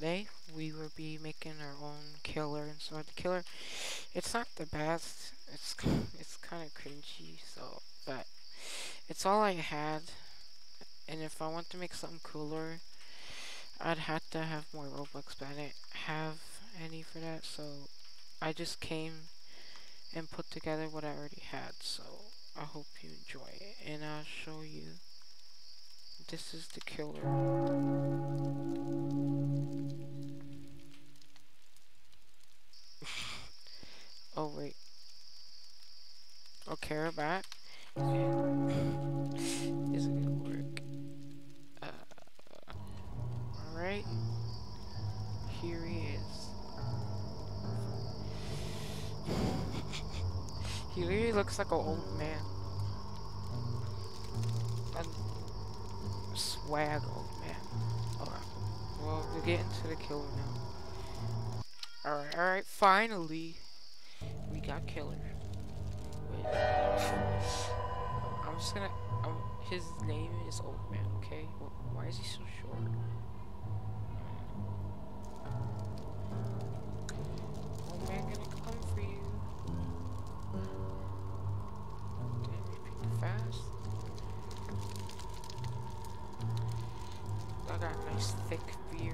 today we will be making our own killer inside the killer. It's not the best, it's kind of cringy, so, but it's all I had, and if I want to make something cooler, I'd have to have more Robux, but I didn't have any for that, so I just came and put together what I already had, so I hope you enjoy it, and I'll show you. This is the killer. Oh wait. Okay, we're back. Is it gonna work? Alright. Here he is. He really looks like an old man. Swag, old man. Alright. Well, we'll get into the killer now. Alright, alright. Finally, we got killer. Wait. I'm just gonna. His name is Old Man, okay? Why is he so short? Old Man gonna come for you. Damn, you're pretty fast. I got a nice thick beard.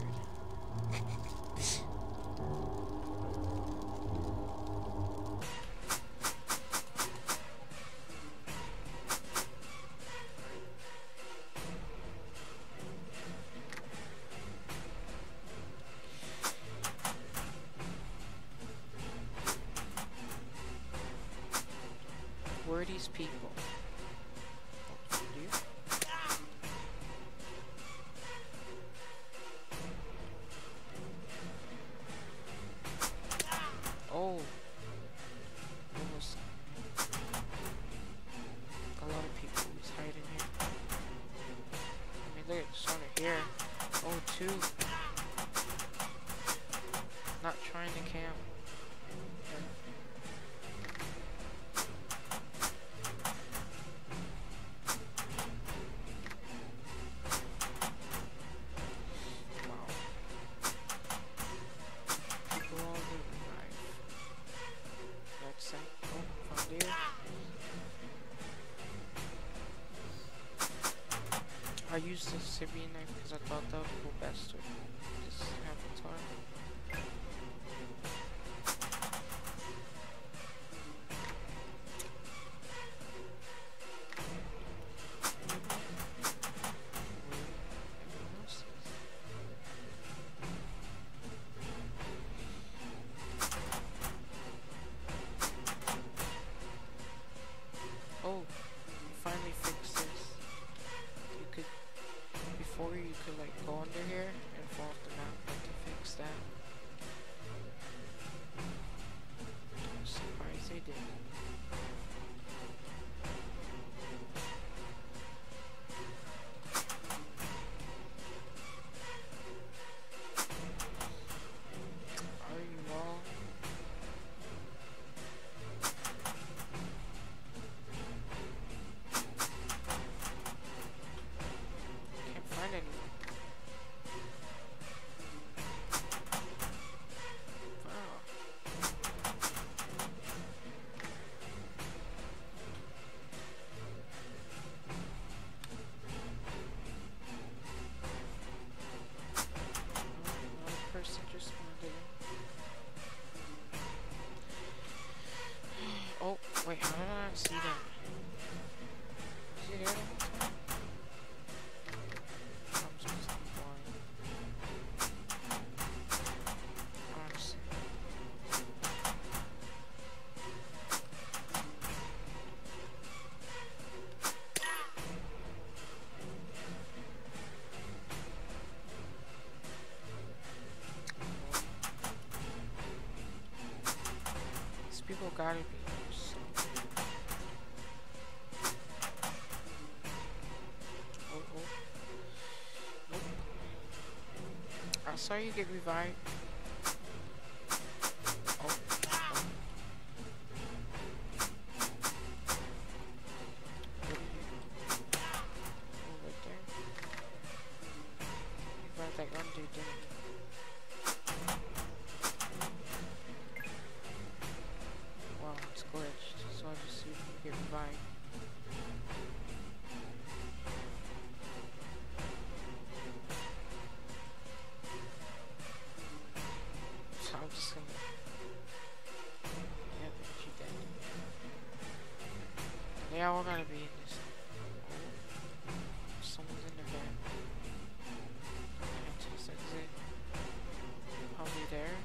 Where are these people? Oh, almost a lot of people who's hiding here. I mean, look at this one here. Oh, two. Not trying to camp. I used the Sibian knife because I thought that would go best with this avatar. Wait, how did I not see that? Was he there the whole time? I'm supposed to be blind. Honestly. These people gotta be. I saw you get revived. Oh. Oh. Oh, right there. You revived that one dude, didn't you? here. Bye. So I'm just gonna. Yeah, she dead. Yeah, we're gonna be in this. Someone's in the van. Entrance exit. Probably there.